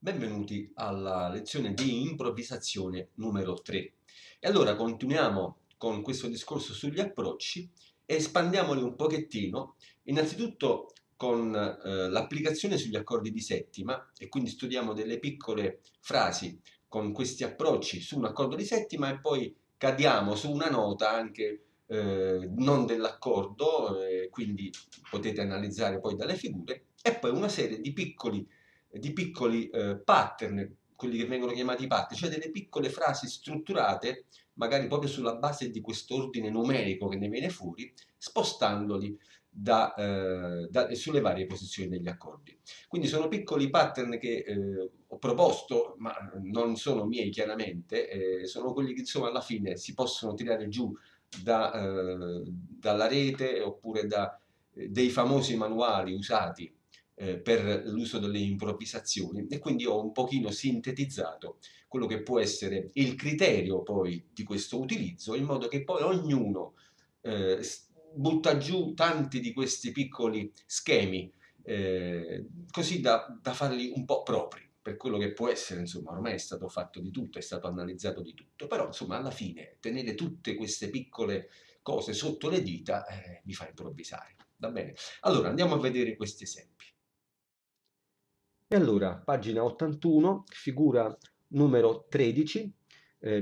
Benvenuti alla lezione di improvvisazione numero 3. E allora continuiamo con questo discorso sugli approcci e espandiamoli un pochettino, innanzitutto con l'applicazione sugli accordi di settima, e quindi studiamo delle piccole frasi con questi approcci su un accordo di settima e poi cadiamo su una nota anche non dell'accordo, quindi potete analizzare poi dalle figure, e poi una serie di piccoli pattern, quelli che vengono chiamati pattern, cioè delle piccole frasi strutturate magari proprio sulla base di quest'ordine numerico che ne viene fuori, spostandoli sulle varie posizioni degli accordi. Quindi sono piccoli pattern che ho proposto, ma non sono miei chiaramente, sono quelli che insomma alla fine si possono tirare giù dalla rete oppure da dei famosi manuali usati per l'uso delle improvvisazioni, e quindi ho un pochino sintetizzato quello che può essere il criterio poi di questo utilizzo, in modo che poi ognuno butta giù tanti di questi piccoli schemi così da farli un po' propri, per quello che può essere, insomma, ormai è stato fatto di tutto, è stato analizzato di tutto, però insomma alla fine tenere tutte queste piccole cose sotto le dita mi fa improvvisare, va bene? Allora andiamo a vedere questi esempi. E allora, pagina 81, figura numero 13,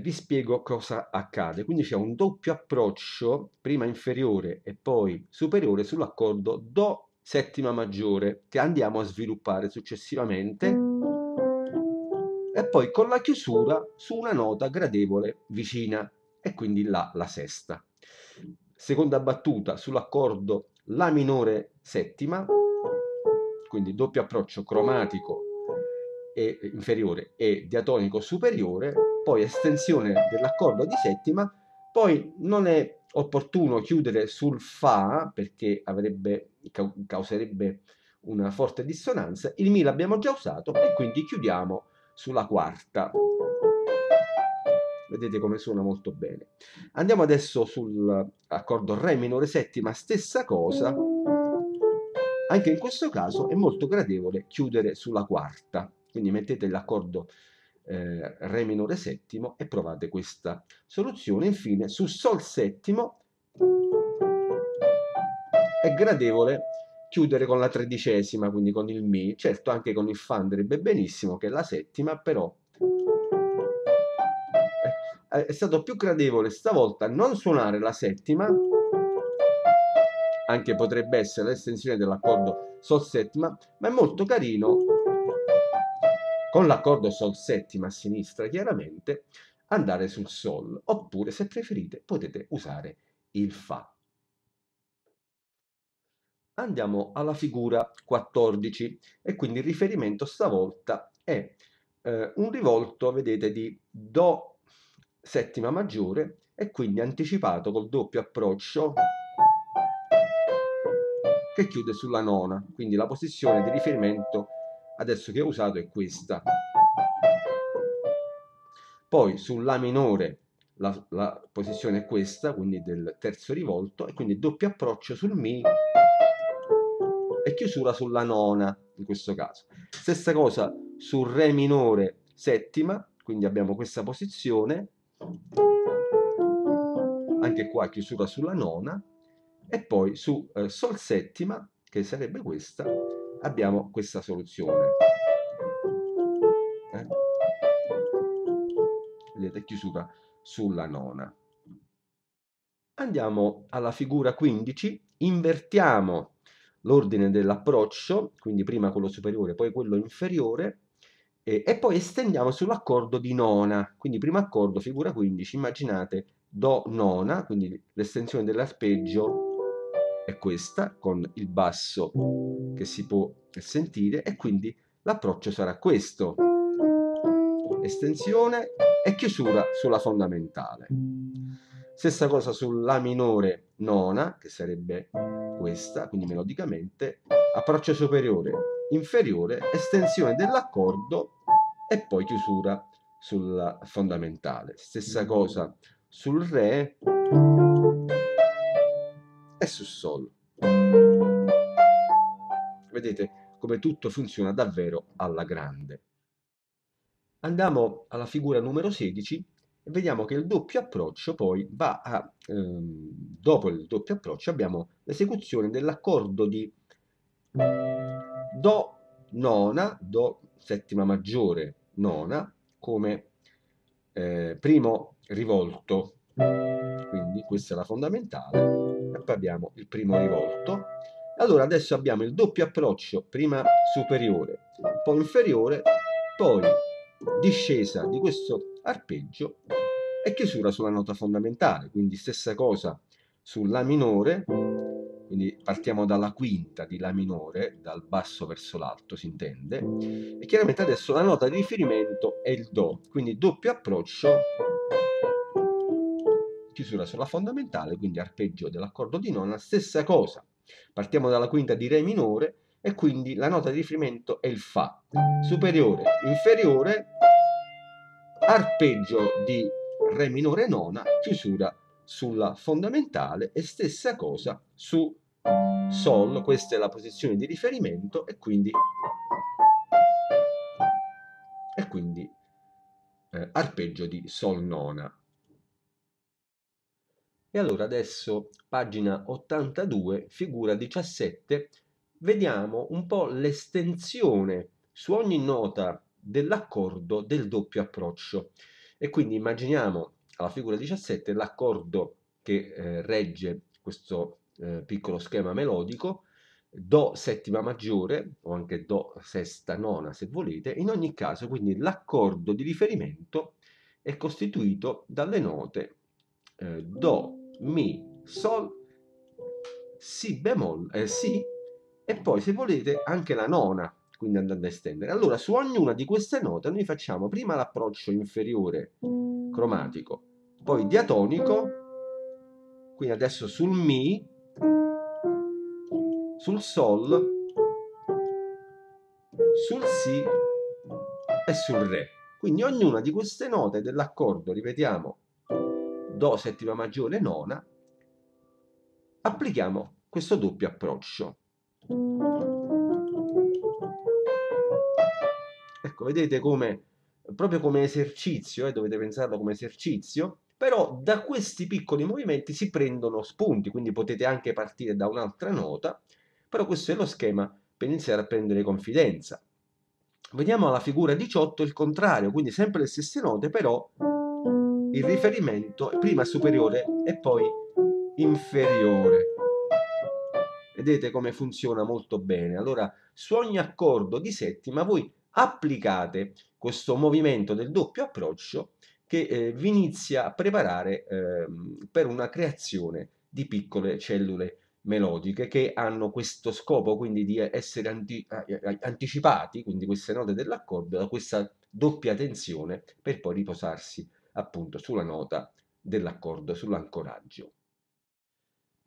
vi spiego cosa accade. Quindi c'è un doppio approccio, prima inferiore e poi superiore, sull'accordo Do settima maggiore, che andiamo a sviluppare successivamente, e poi con la chiusura su una nota gradevole vicina, e quindi là la sesta. Seconda battuta sull'accordo La minore settima, quindi doppio approccio cromatico e inferiore e diatonico superiore, poi estensione dell'accordo di settima, poi non è opportuno chiudere sul Fa perché causerebbe una forte dissonanza, il Mi l'abbiamo già usato e quindi chiudiamo sulla quarta. Vedete come suona molto bene. Andiamo adesso sull'accordo Re minore settima, stessa cosa. Anche in questo caso è molto gradevole chiudere sulla quarta, quindi mettete l'accordo Re minore settimo e provate questa soluzione. Infine su Sol settimo è gradevole chiudere con la tredicesima, quindi con il Mi, certo anche con il Fa andrebbe benissimo che è la settima, però è stato più gradevole stavolta non suonare la settima, anche potrebbe essere l'estensione dell'accordo Sol settima, ma è molto carino con l'accordo Sol settima a sinistra chiaramente andare sul Sol, oppure se preferite potete usare il Fa. Andiamo alla figura 14 e quindi il riferimento stavolta è un rivolto, vedete, di Do settima maggiore e quindi anticipato col doppio approccio che chiude sulla nona, quindi la posizione di riferimento adesso che ho usato è questa. Poi su La minore la posizione è questa, quindi del terzo rivolto, e quindi doppio approccio sul Mi e chiusura sulla nona in questo caso. Stessa cosa su Re minore settima, quindi abbiamo questa posizione, anche qua chiusura sulla nona, e poi su Sol settima, che sarebbe questa, abbiamo questa soluzione, vedete, chiusura sulla nona. Andiamo alla figura 15, invertiamo l'ordine dell'approccio, quindi prima quello superiore poi quello inferiore, e poi estendiamo sull'accordo di nona, quindi primo accordo, figura 15, immaginate Do nona, quindi l'estensione dell'arpeggio è questa, con il basso che si può sentire, e quindi l'approccio sarà questo, estensione e chiusura sulla fondamentale. Stessa cosa sul La minore nona, che sarebbe questa, quindi melodicamente, approccio superiore, inferiore, estensione dell'accordo e poi chiusura sulla fondamentale. Stessa cosa sul Re e su Sol. Vedete come tutto funziona davvero alla grande. Andiamo alla figura numero 16 e vediamo che il doppio approccio poi va a, dopo il doppio approccio abbiamo l'esecuzione dell'accordo di Do nona, Do settima maggiore nona, come primo rivolto. Quindi questa è la fondamentale, e poi abbiamo il primo rivolto. Allora adesso abbiamo il doppio approccio, prima superiore, poi inferiore, poi discesa di questo arpeggio e chiusura sulla nota fondamentale. Quindi stessa cosa su La minore, quindi partiamo dalla quinta di La minore, dal basso verso l'alto si intende, e chiaramente adesso la nota di riferimento è il Do, quindi doppio approccio, chiusura sulla fondamentale, quindi arpeggio dell'accordo di nona, stessa cosa, partiamo dalla quinta di Re minore e quindi la nota di riferimento è il Fa, superiore, inferiore, arpeggio di Re minore nona, chiusura sulla fondamentale, e stessa cosa su Sol, questa è la posizione di riferimento e quindi arpeggio di Sol nona. E allora adesso pagina 82, figura 17, vediamo un po' l'estensione su ogni nota dell'accordo del doppio approccio, e quindi immaginiamo alla figura 17 l'accordo che regge questo piccolo schema melodico, Do settima maggiore o anche Do sesta nona se volete. In ogni caso quindi l'accordo di riferimento è costituito dalle note Do, Mi, Sol, Si bemolle, Si, e poi se volete anche la nona, quindi andando a estendere. Allora su ognuna di queste note noi facciamo prima l'approccio inferiore cromatico, poi diatonico, quindi adesso sul Mi, sul Sol, sul Si e sul Re. Quindi ognuna di queste note dell'accordo, ripetiamo, Do settima maggiore nona, applichiamo questo doppio approccio. Ecco, vedete come, proprio come esercizio, dovete pensarlo come esercizio, però da questi piccoli movimenti si prendono spunti, quindi potete anche partire da un'altra nota, però questo è lo schema per iniziare a prendere confidenza. Vediamo alla figura 18 il contrario, quindi sempre le stesse note, però il riferimento è prima superiore e poi inferiore. Vedete come funziona molto bene. Allora, su ogni accordo di settima voi applicate questo movimento del doppio approccio che vi inizia a preparare per una creazione di piccole cellule melodiche che hanno questo scopo, quindi di essere anticipati, quindi queste note dell'accordo, da questa doppia tensione per poi riposarsi appunto sulla nota dell'accordo, sull'ancoraggio.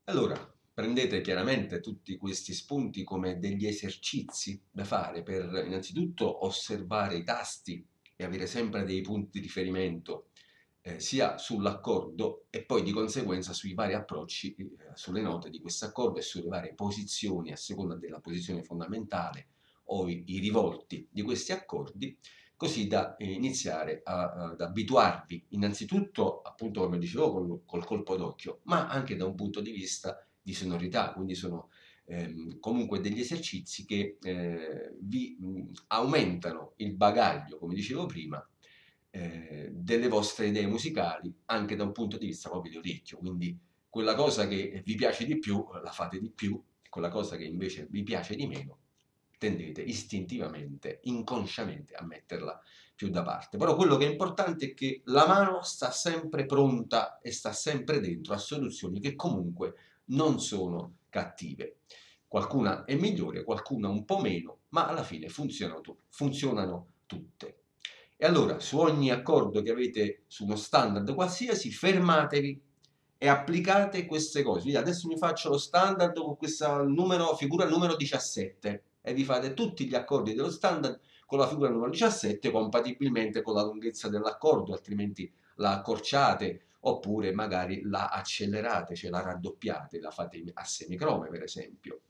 Allora, prendete chiaramente tutti questi spunti come degli esercizi da fare per innanzitutto osservare i tasti e avere sempre dei punti di riferimento sia sull'accordo e poi di conseguenza sui vari approcci sulle note di questo accordo e sulle varie posizioni a seconda della posizione fondamentale o i rivolti di questi accordi, così da iniziare ad abituarvi innanzitutto appunto come dicevo col colpo d'occhio, ma anche da un punto di vista di sonorità, quindi sono comunque degli esercizi che vi aumentano il bagaglio, come dicevo prima, delle vostre idee musicali anche da un punto di vista proprio di orecchio, quindi quella cosa che vi piace di più la fate di più, quella cosa che invece vi piace di meno tendete istintivamente, inconsciamente a metterla più da parte. Però quello che è importante è che la mano sta sempre pronta e sta sempre dentro a soluzioni che comunque non sono cattive. Qualcuna è migliore, qualcuna un po' meno, ma alla fine funzionano tutte. E allora, su ogni accordo che avete su uno standard qualsiasi, fermatevi e applicate queste cose. Quindi adesso mi faccio lo standard con questa figura numero 17 e vi fate tutti gli accordi dello standard con la figura numero 17 compatibilmente con la lunghezza dell'accordo, altrimenti la accorciate, oppure magari la accelerate, cioè la raddoppiate, la fate a semicrome per esempio.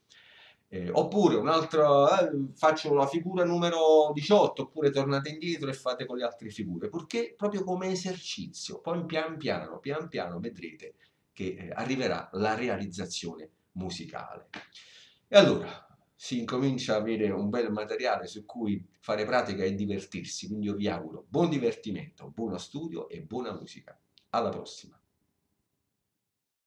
Oppure un'altra, faccio la figura numero 18, oppure tornate indietro e fate con le altre figure, perché proprio come esercizio, poi pian piano vedrete che arriverà la realizzazione musicale. E allora si incomincia a avere un bel materiale su cui fare pratica e divertirsi, quindi io vi auguro buon divertimento, buono studio e buona musica. Alla prossima!